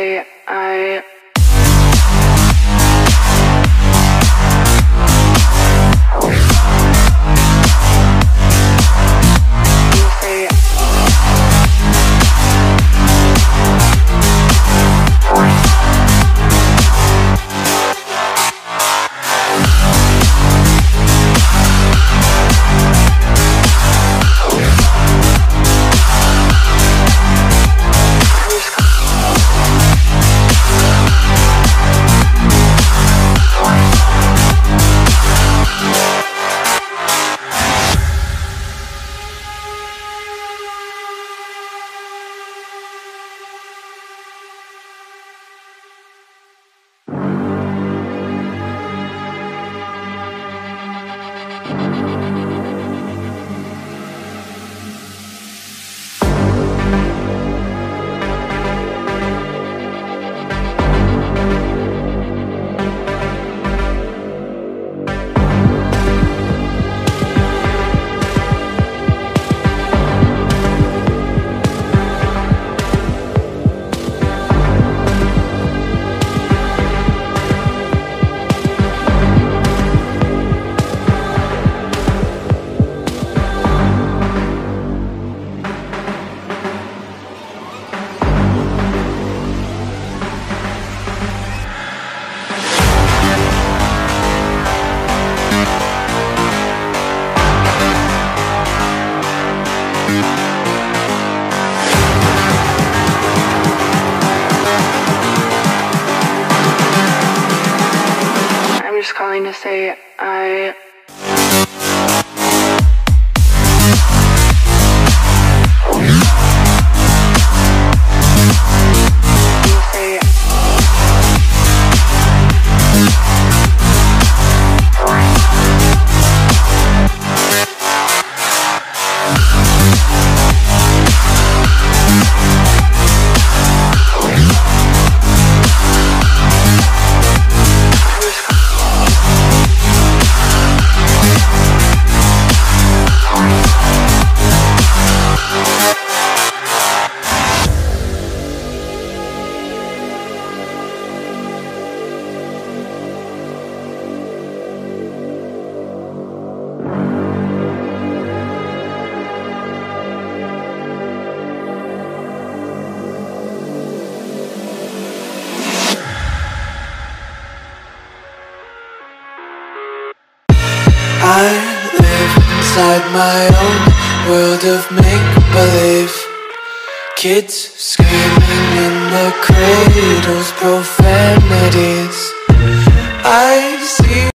say I. Calling to say I. I live inside my own world of make-believe. Kids screaming in the cradles,